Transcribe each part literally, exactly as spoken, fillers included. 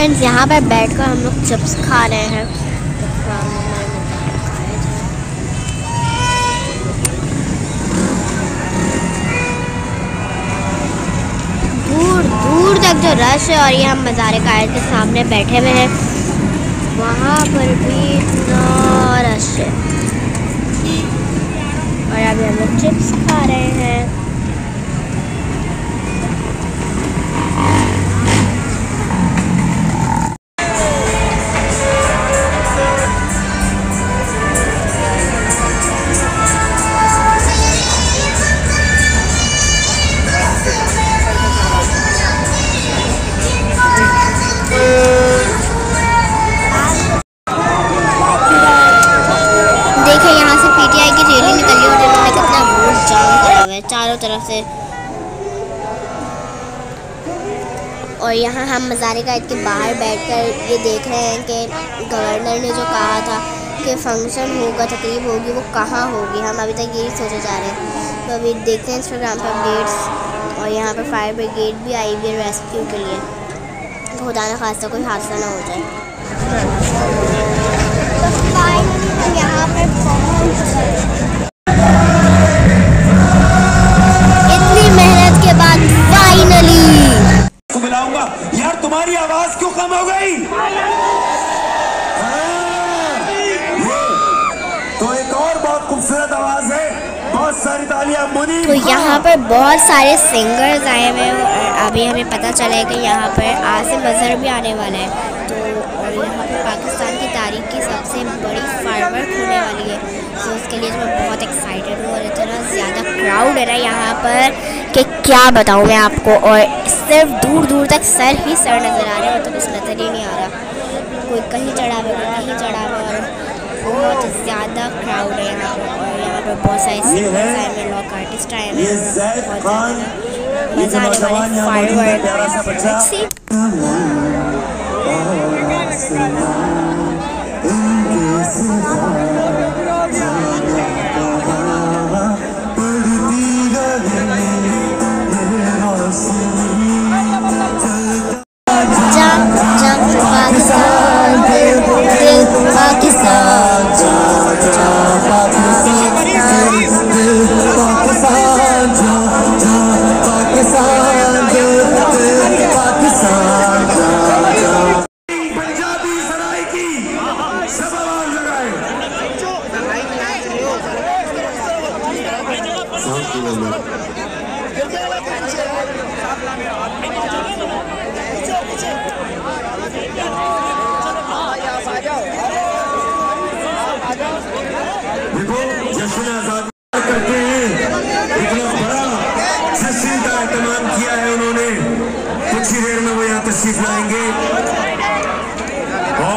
Friends यहाँ पर बैठकर हम लोग चिप्स खा रहे हैं। दूर दूर तक जो रश है, और ये हम मज़ारे क़ाइद के सामने बैठे हुए हैं, वहाँ पर भी इतना रश है। और अभी हम लोग चिप्स खा रहे हैं। चारों तरफ से। और यहाँ हम मज़ारे क़ाइद के बाहर बैठकर ये देख रहे हैं कि गवर्नर ने जो कहा था कि फंक्शन होगा, तकरीब होगी, वो कहाँ होगी। हम अभी तक यही सोचे जा रहे हैं। तो अभी देखते हैं इंस्टाग्राम पर अपडेट्स। और यहाँ पर फायर ब्रिगेड भी आई हुई है रेस्क्यू के लिए, खुदा न खास्ता कोई हादसा ना हो जाए। तो यहाँ पर पहुँच तुम्हारी आवाज क्यों कम हो गई? तो एक और बहुत खूबसूरत आवाज है, बहुत सारी तालियां मुनीब। तो यहाँ पर बहुत सारे सिंगर्स आए हुए हैं। अभी हमें पता चला है कि यहाँ पर आस मज़हर भी आने वाला है। तो और यहाँ पर पाकिस्तान की तारीख की सबसे बड़ी फायरवर्क होने वाली है। तो उसके लिए मैं बहुत एक्साइटेड हूँ। और इतना ज़्यादा क्राउड है ना यहाँ पर कि क्या बताऊँ मैं आपको। और सिर्फ दूर दूर तक सर ही सर नज़र आ रहे हैं, तो बस नज़र ही नहीं आ रहा। कोई कहीं चढ़ा हुआ, कोई कहीं चढ़ा हुआ, और बहुत ज़्यादा क्राउड है यहाँ पर। और यहाँ पर बहुत सारे सिंगर्स आए हैं, रॉक आर्टिस्ट आए हैं, बहुत मज़ा आने वाला। फायरवर्क लाएंगे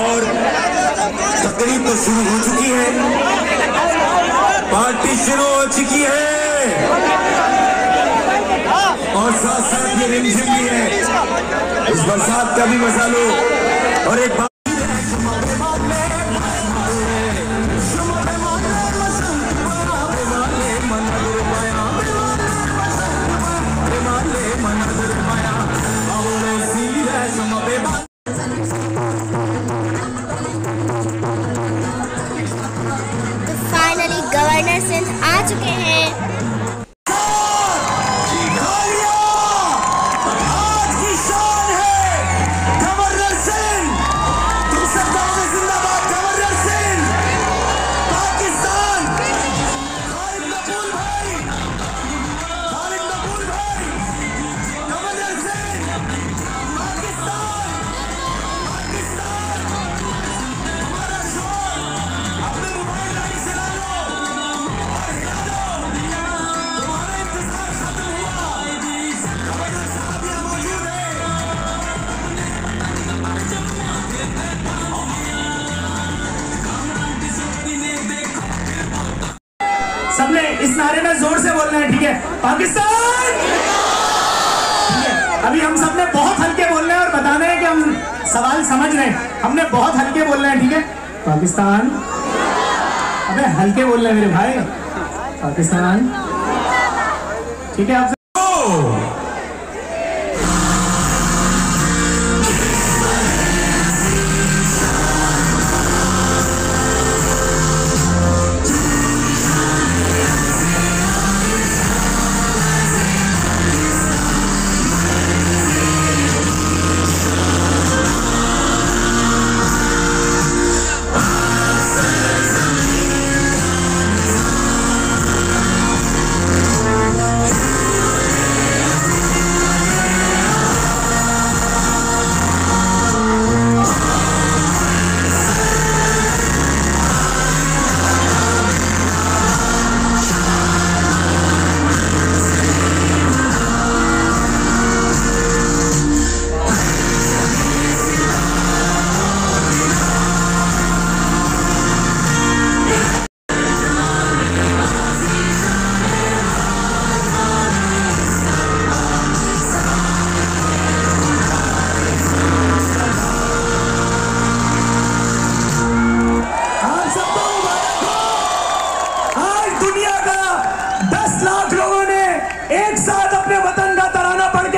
और तकरीब तो शुरू हो चुकी है, पार्टी शुरू हो चुकी है, और साथ साथ ये रिमझिम भी है। इस बरसात का भी मजा लो। और एक बात सबने इस नारे में जोर से बोलना है, ठीक है? पाकिस्तान, ठीक है? अभी हम सबने बहुत हल्के बोलना है और बताना है कि हम सवाल समझ रहे हैं। हमने बहुत हल्के बोलना है, ठीक है? पाकिस्तान। अबे हल्के बोलना है मेरे भाई, पाकिस्तान, ठीक है? आप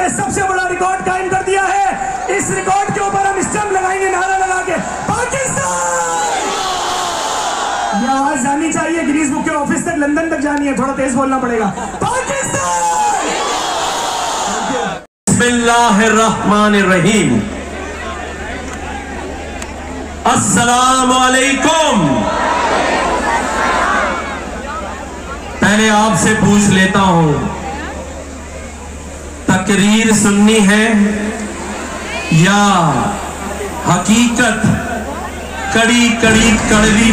पे सबसे बड़ा रिकॉर्ड कायम कर दिया है। इस रिकॉर्ड के ऊपर हम स्टंप लगाएंगे नारा लगा के पाकिस्तान। ये आवाज जानी चाहिए गिनीज बुक के ऑफिस तक, लंदन तक जानी है, थोड़ा तेज बोलना पड़ेगा पाकिस्तान। बिस्मिल्लाहिर्रहमानिर्रहीम, अस्सलामुअलैकुम। पहले आपसे पूछ लेता हूं, तकरीर सुननी है या हकीकत कड़ी कड़ी कड़वी?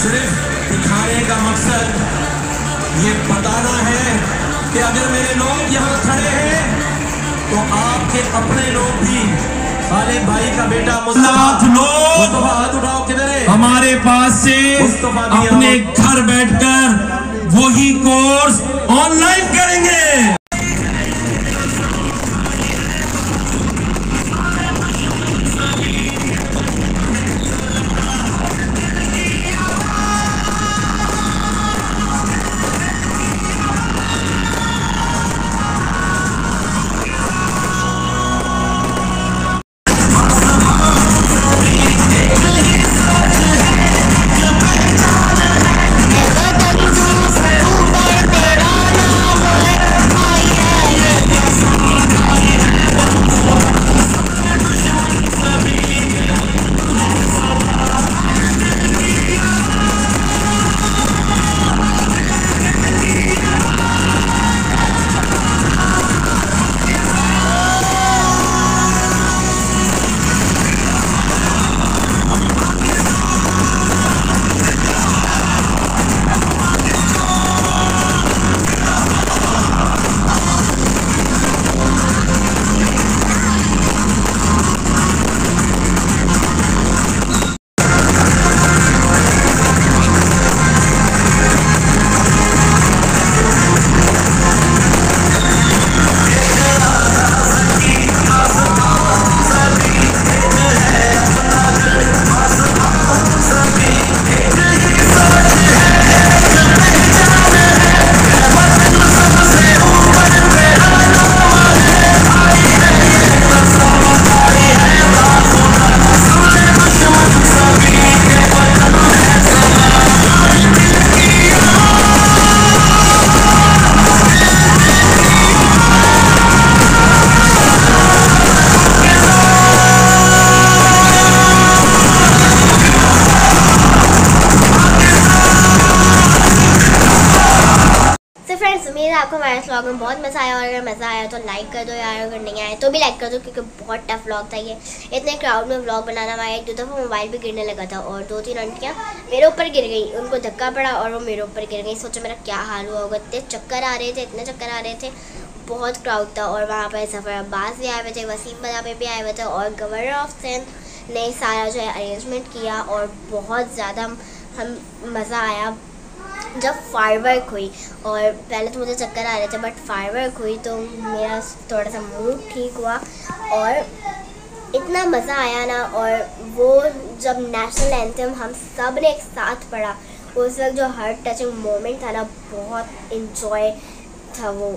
सिर्फ दिखाने का मकसद ये बताना है कि अगर मेरे लोग यहां खड़े हैं तो आपके अपने लोग भी, साले भाई का बेटा मुस्तफा हमारे पास से अपने घर बैठकर वही कोर्स ऑनलाइन करेंगे। उम्मीद है आपको हमारे व्लॉग में बहुत मज़ा आया, और अगर मज़ा आया तो लाइक कर दो यार, अगर नहीं आया तो भी लाइक कर दो, क्योंकि बहुत टफ व्लॉग था ये। इतने क्राउड में व्लॉग बनाना, हमारा एक दो दफ़ा मोबाइल भी गिरने लगा था और दो तीन आंटियाँ मेरे ऊपर गिर गई, उनको धक्का पड़ा और वो मेरे ऊपर गिर गई। सोचो मेरा क्या हाल हुआ होगा, इतने चक्कर आ रहे थे, इतने चक्कर आ रहे थे, बहुत क्राउड था। और वहाँ पर ज़फ़र अब्बास भी आए हुए थे, वसीम बदापे भी आए हुए थे, और गवर्नर ऑफ सैन ने सारा जो है अरेंजमेंट किया, और बहुत ज़्यादा हम मज़ा आया जब फायरवर्क हुई। और पहले तो मुझे चक्कर आ रहे थे, बट फायरवर्क हुई तो मेरा थोड़ा सा मूड ठीक हुआ और इतना मज़ा आया ना। और वो जब नेशनल एंथम हम सब ने एक साथ पढ़ा, उस वक्त जो हार्ट टचिंग मोमेंट था ना, बहुत इन्जॉय था वो।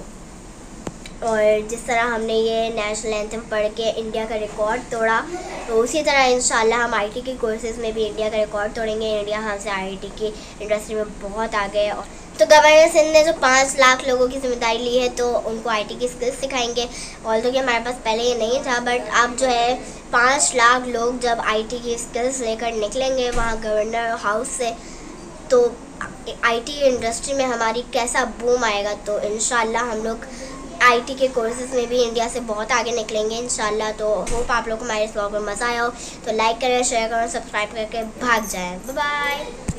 और जिस तरह हमने ये नेशनल एंथम पढ़ के इंडिया का रिकॉर्ड तोड़ा, तो उसी तरह इंशाल्लाह हम आईटी के कोर्सेज़ में भी इंडिया का रिकॉर्ड तोड़ेंगे। इंडिया हम से आईटी की इंडस्ट्री में बहुत आगे है। तो गवर्नर सिंह ने जो पाँच लाख लोगों की जिम्मेदारी ली है, तो उनको आईटी की स्किल्स सिखाएंगे। और तो कि हमारे पास पहले ये नहीं था, बट अब जो है पाँच लाख लोग जब आईटी की स्किल्स लेकर निकलेंगे वहाँ गवर्नर हाउस से, तो आईटी इंडस्ट्री में हमारी कैसा बूम आएगा। तो इंशाल्लाह हम लोग आईटी के कोर्सेज में भी इंडिया से बहुत आगे निकलेंगे इंशाल्लाह। तो होप आप लोग को हमारे इस व्लॉग में मज़ा आया हो, तो लाइक करें, शेयर करें, सब्सक्राइब करके भाग जाएं। Bye bye.